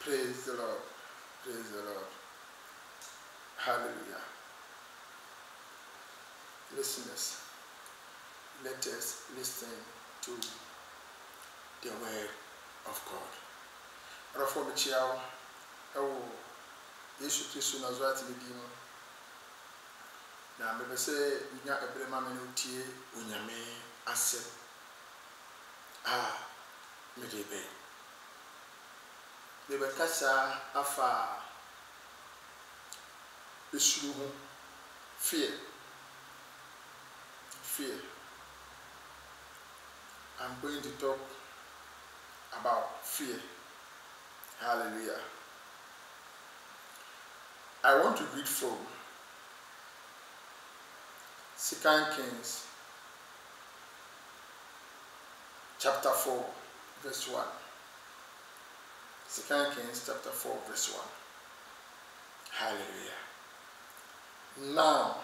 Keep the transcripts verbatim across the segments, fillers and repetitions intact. Praise the Lord. Praise the Lord. Hallelujah. Listeners, let us listen to the word of God. Rafo Michiao, oh, Yesu Christu Nazareth Medimo. Now, maybe say, you have a brema minute, unyame, asset. Ah, medebe. They were Casa Afa. Issue fear. Fear. I'm going to talk about fear. Hallelujah. I want to read from Second Kings chapter four, verse one. Second Kings chapter four, verse one. Hallelujah. Now,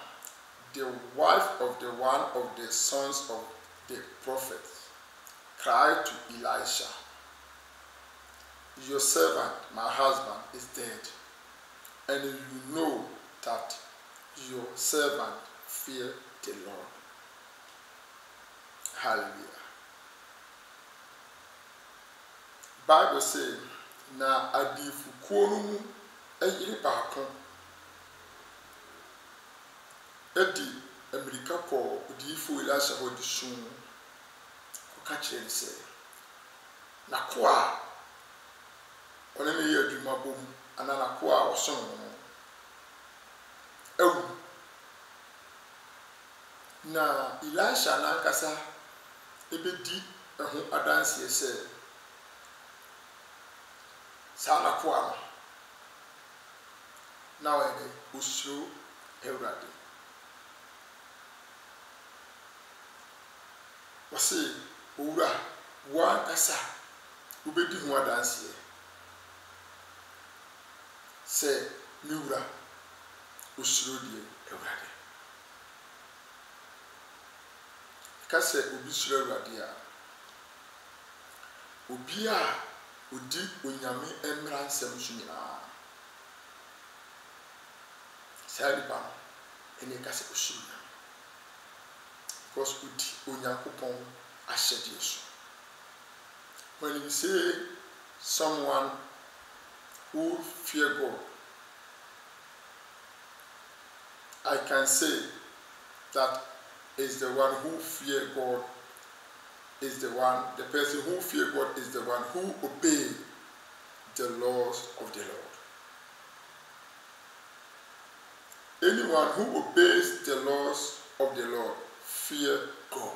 the wife of the one of the sons of the prophets cried to Elisha, "Your servant, my husband, is dead, and you know that your servant feared the Lord." Hallelujah. Bible says, "Na adifu kuonu eyiri baako edi America ko adifu Elisha ho di sun." Catching and say, Nakua, or any year do my boom, and Anakua or some. Oh, now Elisha and Ankasa, a bit deep, and whom a dance here said, Sanakua. Now I will show everybody. Was see. Ura, one kasa, ubedi mwa dansiye. Se, miura, usrudye, eurade. Kase, ubisre radia. Ubia, udi, unyami, emran, semusunina. Se, alibam, ene kase usrudye. Because udi, unyakupon, I said yes. When you say someone who fear God, I can say that is the one who fear God is the one, the person who fear God is the one who obey the laws of the Lord. Anyone who obeys the laws of the Lord fear God.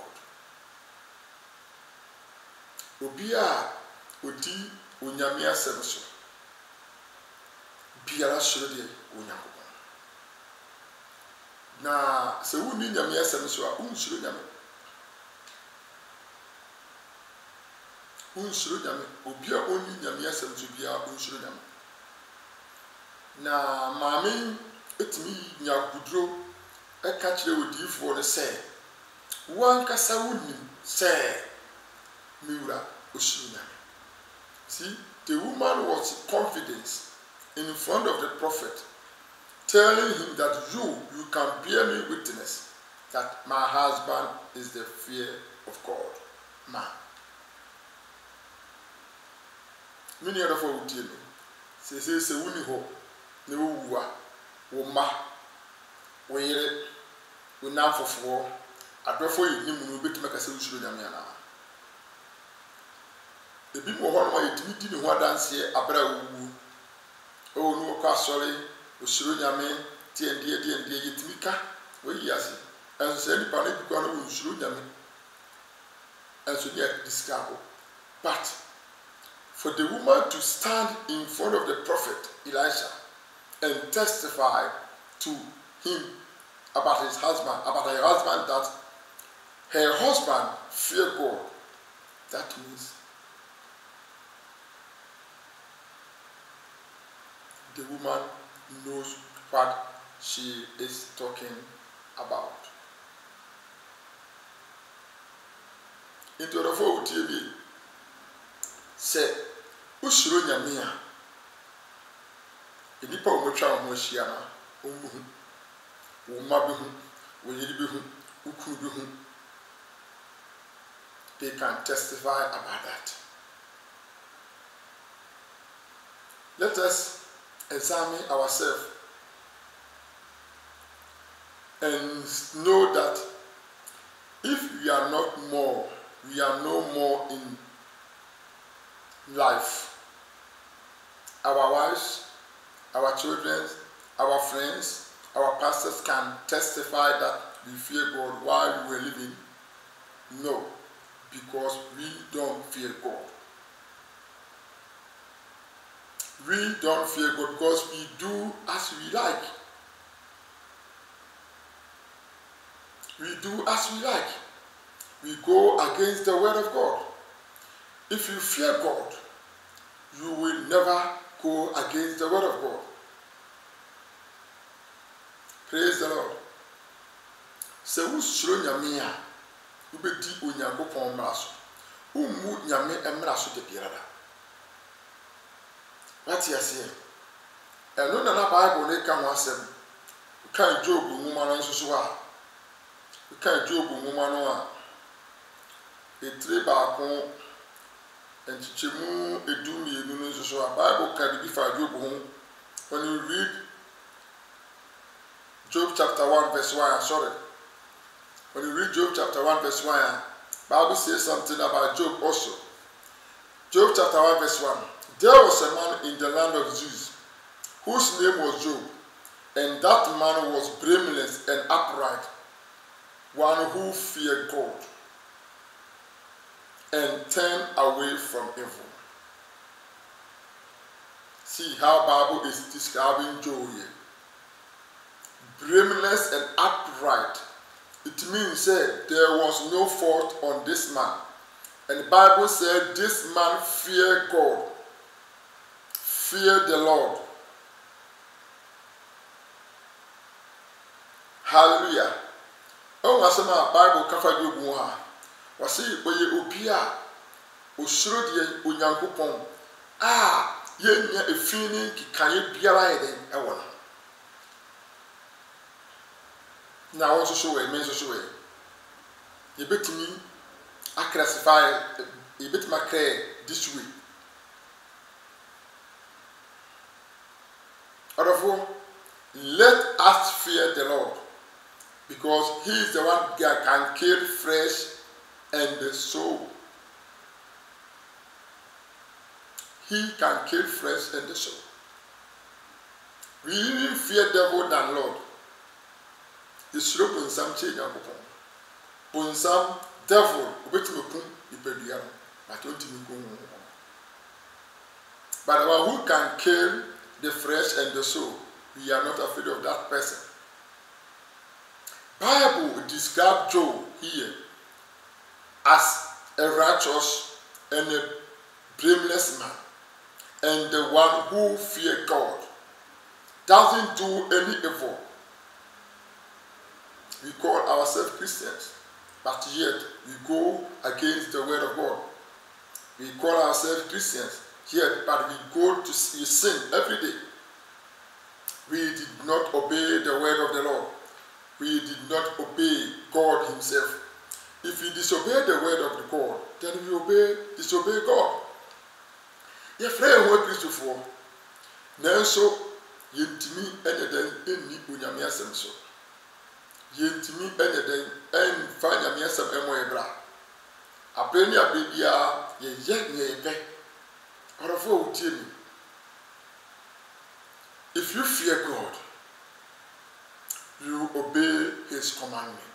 Obia odi onyame asem so biara soro de onyankopon na se woni nyame asem so a unsoro nyame unsoro nyame obia oni nyame asem so bia unsoro nyame na maame etimi nyakudro e ka kire odifo ne se wan kasa woni se Miura Ushina. See, the woman was confident in front of the prophet, telling him that you, you can bear me witness that my husband is the fear of God, man. Many other folk tell me, say, say, say, wuni ho, ne wuwa, woma, were, wunam fofo, adofo yini munu betu makase ushuru nyamiana. The people who are in the middle of the dance here are brave. Oh, no, Castle, Usurunyame, T N D, T N D, Yitmika, where he has it. And so, any panic, you can't lose Usurunyame. And so, they are discovered. But for the woman to stand in front of the prophet Elisha and testify to him about his husband, about her husband, that her husband feared God, that means the woman knows what she is talking about. Into the four T V, say, Ushro Nyamia, The people who travel most here, who who marry who, who marry who, who marry who, they can testify about that. Let us examine ourselves and know that if we are not more, we are no more in life. Our wives, our children, our friends, our pastors can testify that we fear God while we were living. No, because we don't fear God. We don't fear God because we do as we like. We do as we like. We go against the word of God. If you fear God, you will never go against the word of God. Praise the Lord. Se usro nyame a ubedi onyankopon mraso. Ummu nyame emraso de biara. What you say? Eno na na Bible ne ka ho asem. Kan Job nwoma no nsoso a. Kan Job nwoma no a. Etire baako Enchichemu edumienu nsoso a. Bible ka bi fa Job ho. When you read Job chapter one verse one, sorry. When you read Job chapter one verse one, Bible says something about Job also. Job chapter one verse one. There was a man in the land of Uz, whose name was Job, and that man was blameless and upright, one who feared God and turned away from evil. See how the Bible is describing Job here. Blameless and upright. It means said there was no fault on this man. And the Bible said this man feared God. Fear the Lord. Hallelujah. Oh, I said my Bible covered you more. Was it by your opia? O showed ye unyankupon. Ah, ye near a feeling can you be right then? I want. Now, also show a means show it. You bet me, I classify you bet my care this week. Therefore, let us fear the Lord, because He is the one that can kill flesh and the soul. He can kill flesh and the soul. We even fear devil than Lord. The slope in some change of upon some devil, which will come the period, but don't even go on. But one who can kill the flesh and the soul, we are not afraid of that person. Bible describes Job here as a righteous and a blameless man, and the one who fears God, doesn't do any evil. We call ourselves Christians, but yet we go against the word of God. We call ourselves Christians. Yet, but we go to see sin every day. We did not obey the word of the Lord. We did not obey God Himself. If we disobey the word of the God, then we obey disobey God. Ye free word Christopher. Nanso yentimi eneden enni onyame asem so. Yentimi eneden en fa nyame asem emo ebra. Abeni abebia ye ye nyebe. If you fear God, you obey His commandment.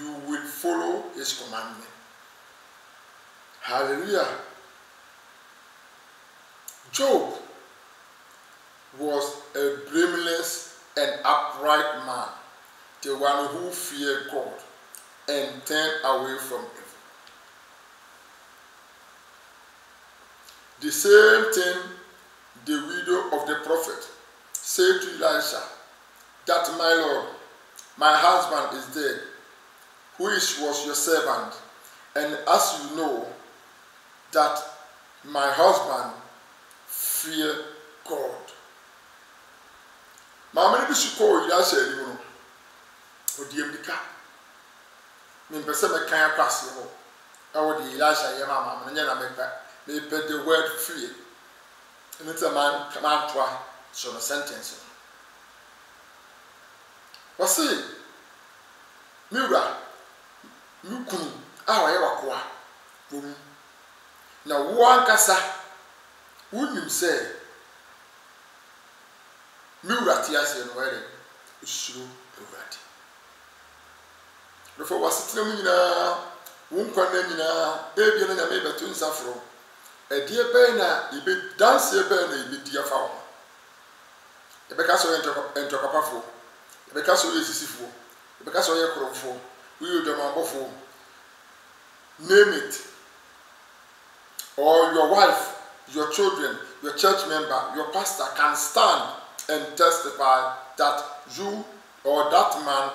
You will follow His commandment. Hallelujah. Job was a blameless and upright man, the one who feared God and turned away from evil. The same thing the widow of the prophet said to Elisha, that my Lord, my husband is dead, which was your servant, and as you know, that my husband feared God. Mamma be suko ya share you know. Odiem dika. Me pese me kan kwase ho. E wo di Elisha ye mama me nyana me pa. Me pe the word free. And it's a man come out twa so the sentence. Wasi miura mukun awa ye wakoa. Bum. Na wo ankasa wonim say Muratias and wedding is true. Before was sitting in a womb, baby, and a baby twins afro. A dear penna, you be dance a penny, you be dear fowl. A Picasso and Tocapafo, a Picasso is Sifo, a Picasso Yacrofo, we will demand before. Name it. Or your wife, your children, your church member, your pastor can stand and testify that you or that man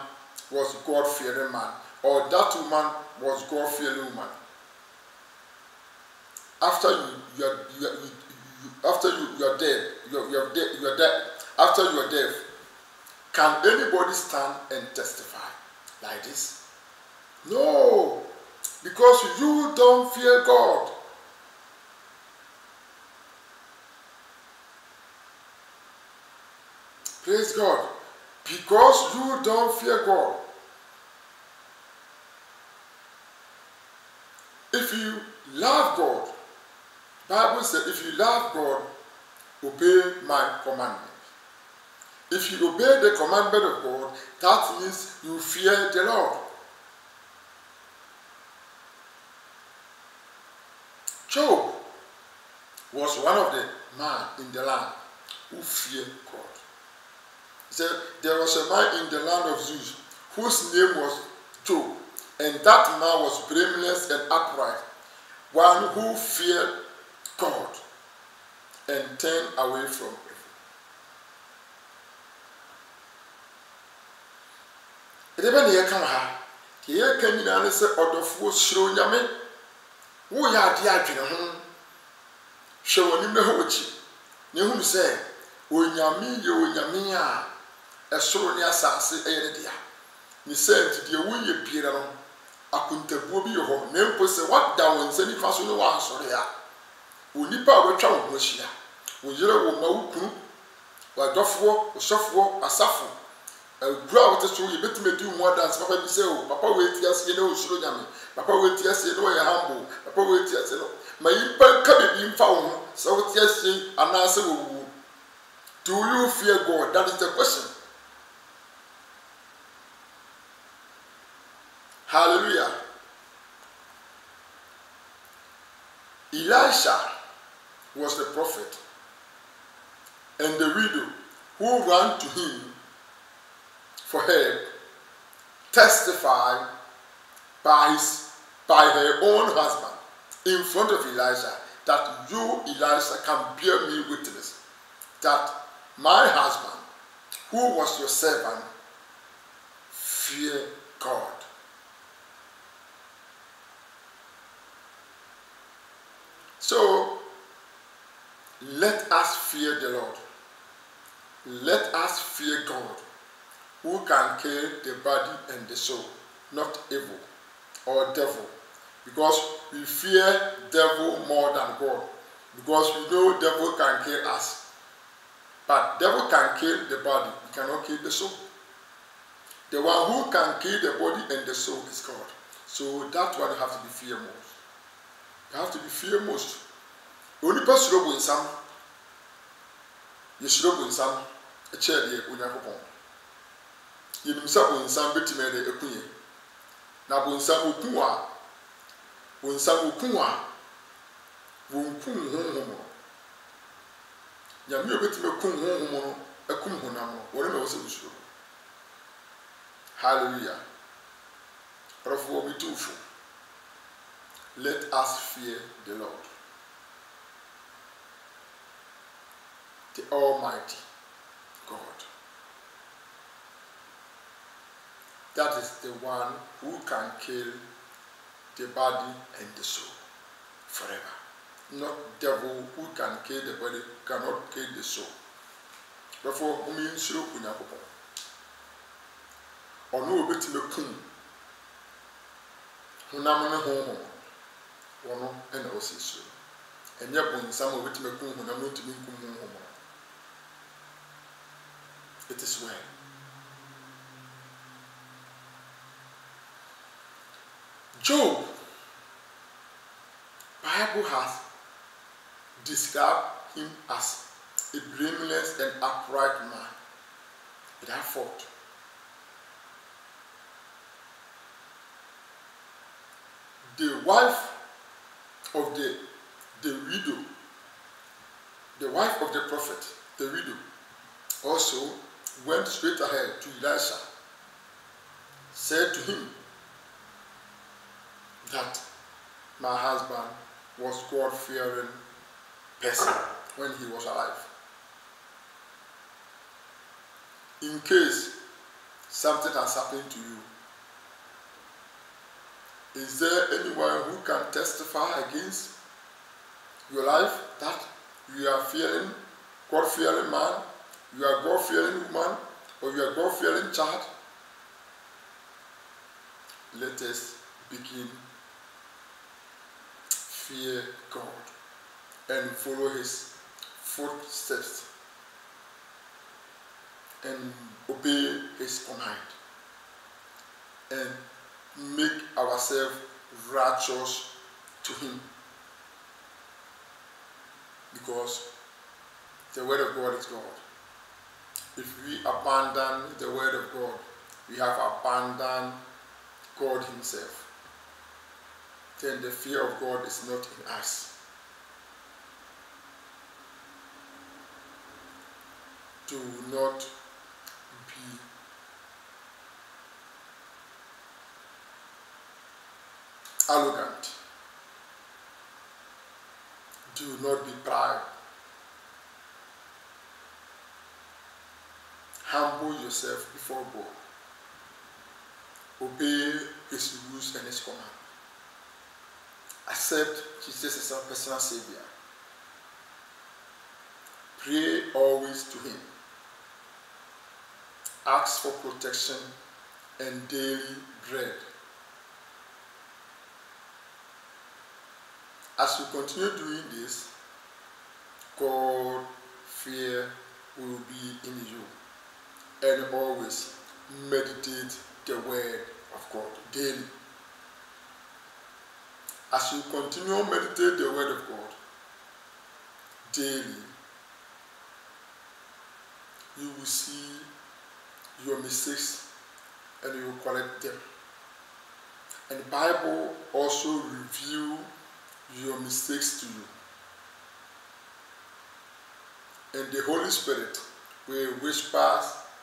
was God-fearing man, or that woman was God-fearing woman. After you, you, are, you, are, you, you after you, you are dead, you are, you are dead, you are dead. After you are dead, can anybody stand and testify like this? No, because you don't fear God. Praise God. Because you don't fear God. If you love God, Bible says, if you love God, obey my commandment. If you obey the commandment of God, that means you fear the Lord. Job was one of the men in the land who feared God. There was a man in the land of Uz whose name was Job, and that man was blameless and upright, one who feared God and turned away from evil. A soronia sassy area. Me sent to the wounded Peter. I couldn't be your home. Name was a what down and send it fast on the one soria. Would nip out a child, Russia. Would you know what no While Doffo, a software, a saffron. A growl to show you better me do more than Papa Bissell. Papa waits yes, you know, Suriname. Papa waits yes, you know, a humble. Papa waits yes, you know. My impel can be found. So it's yes, an answer. Do you fear God? That is the question. Hallelujah. Elisha was the prophet, and the widow who ran to him for help testified by, his, by her own husband in front of Elisha that you, Elisha, can bear me witness that my husband, who was your servant, feared God. So, let us fear the Lord. Let us fear God, who can kill the body and the soul, not evil or devil. Because we fear devil more than God. Because we know devil can kill us. But devil can kill the body, he cannot kill the soul. The one who can kill the body and the soul is God. So that one has to be feared more. You have to be feared most. Only person who is some, you should go in some, a chair there, when I go home. You himself in some bit made a queen. Now, when some will come out, when some will come out, won't come home. You're bit me come home, a come home, whatever was in the show. Hallelujah. But for me, too. Let us fear the Lord, the Almighty God. That is the one who can kill the body and the soul forever. Not devil who can kill the body, cannot kill the soul. Therefore, whom you show when you or no bit of a king, who now on a home or no, and also so. And yet, when some of it may come when I'm not to be home, it is well. Job, Bible has described him as a blameless and upright man without fault. The wife of the, the widow, the wife of the prophet, the widow, also went straight ahead to Elisha, said to him that my husband was God-fearing person when he was alive. In case something has happened to you, is there anyone who can testify against your life that you are fearing, God-fearing man, you are God-fearing woman, or you are God-fearing child? Let us begin. Fear God and follow his footsteps and obey his command and make ourselves righteous to him, because the word of God is God. If we abandon the word of God, we have abandoned God himself. Then the fear of God is not in us. Do not be arrogant. Do not be proud. Humble yourself before God. Obey his rules and his commands. Accept Jesus as our personal Savior. Pray always to him. Ask for protection and daily bread. As we continue doing this, God fear will be in you. And always meditate the word of God daily. As you continue to meditate the word of God daily, you will see your mistakes and you will correct them. And the Bible also reveals your mistakes to you. And the Holy Spirit will whisper,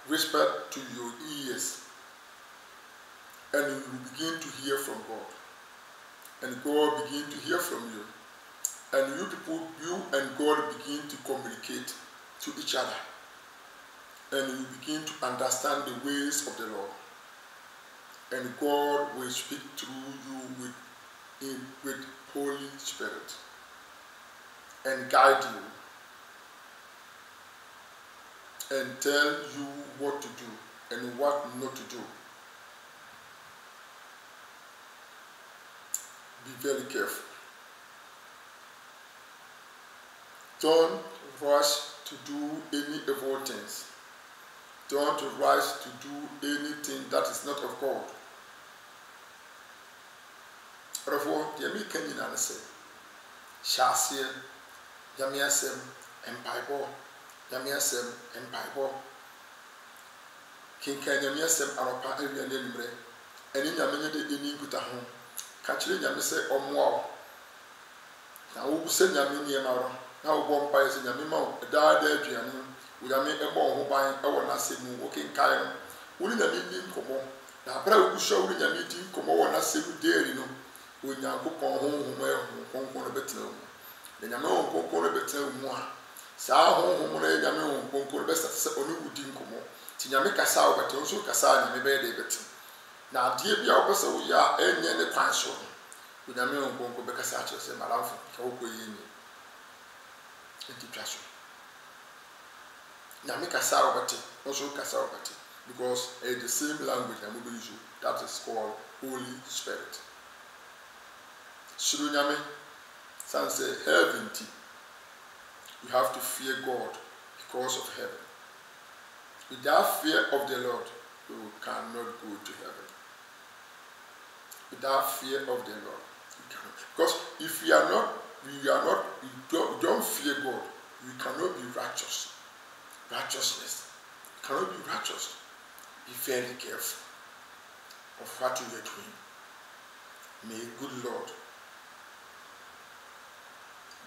whisper to your ears, and you will begin to hear from God. And God begin to hear from you. And you people, you and God begin to communicate to each other. And you begin to understand the ways of the Lord. And God will speak through you with, in, with Holy Spirit and guide you and tell you what to do and what not to do. Be very careful. Don't rush to do any evil things. Don't rush to do anything that is not of God. Therefore, the American in answer, Shasia, Yamiasem, and Bible, Yamiasem, and Bible, King Kanyamiasem, Arapa, and Yamre, and in Yamene, the Inigutahon. Actually, I say, "Oh wow! Now we send your money around. Now we buy things. Your money, that day, we are going to buy. I want to see you working kind. We need your money, come on. Now, after we show you your money, come on. I want to see you there, you know. We need to go home, home, home, home, home, better. Then your money, home, home, better, home. So home, home, then your money, home, home, better. So only we didn't come on. Then your money, casa, better. Also casa, your money, better." Now, dear, be our person, we are any and the council. We are not going to be a such as a madam for Koko in the classroom. because it's the same language that we use. That is called Holy Spirit. Shrunyame, San say heaven. We have to fear God because of heaven. Without fear of the Lord, you cannot go to heaven. Without fear of the Lord, you cannot. Because if you are not, you are not, you don't, you don't fear God, you cannot be righteous. Righteousness. You cannot be righteous. Be very careful of what you are doing. May good Lord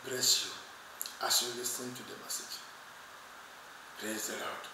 bless you as you listen to the message. Praise the Lord.